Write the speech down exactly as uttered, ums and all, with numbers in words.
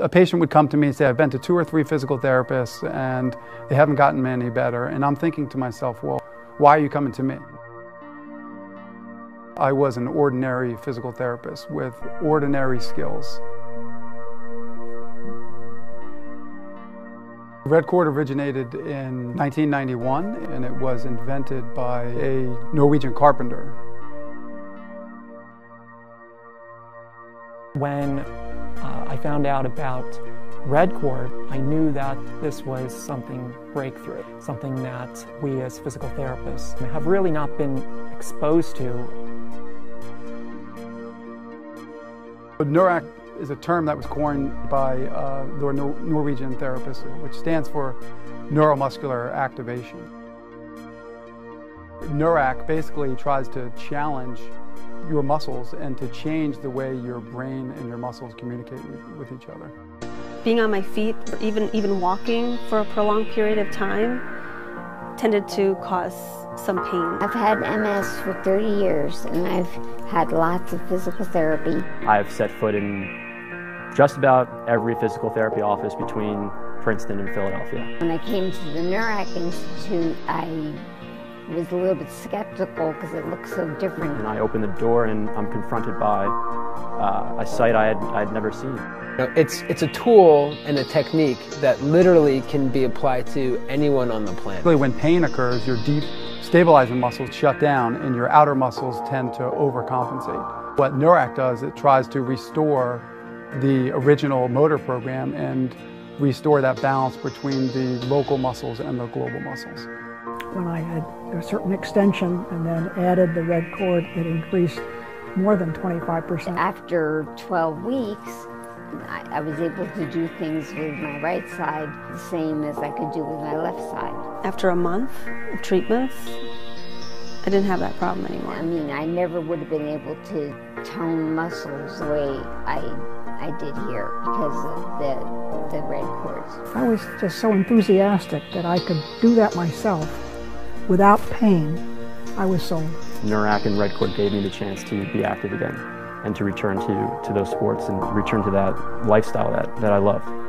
a patient would come to me and say, I've been to two or three physical therapists and they haven't gotten me any better. And I'm thinking to myself, well, why are you coming to me? I was an ordinary physical therapist with ordinary skills. Redcord originated in nineteen ninety-one, and it was invented by a Norwegian carpenter. When uh, I found out about Redcord, I knew that this was something breakthrough, something that we as physical therapists have really not been exposed to. Neurac is a term that was coined by uh, the Norwegian therapist, which stands for neuromuscular activation. Neurac basically tries to challenge your muscles and to change the way your brain and your muscles communicate with, with each other. Being on my feet, or even, even walking for a prolonged period of time, tended to cause some pain. I've had M S for thirty years and I've had lots of physical therapy. I've set foot in just about every physical therapy office between Princeton and Philadelphia. When I came to the Neurac Institute, I was a little bit skeptical because it looked so different. And I open the door and I'm confronted by uh, a sight I had, I had never seen. You know, it's, it's a tool and a technique that literally can be applied to anyone on the planet. When pain occurs, your deep stabilizing muscles shut down and your outer muscles tend to overcompensate. What Neurac does, it tries to restore the original motor program and restore that balance between the local muscles and the global muscles. When I had a certain extension and then added the Redcord, it increased more than twenty-five percent. After twelve weeks, I, I was able to do things with my right side the same as I could do with my left side. After a month of treatments, I didn't have that problem anymore. I mean, I never would have been able to tone muscles the way I I did here because of the, the Redcords. I was just so enthusiastic that I could do that myself without pain. I was sold. Neurac and Redcord gave me the chance to be active again and to return to, to those sports and return to that lifestyle that, that I love.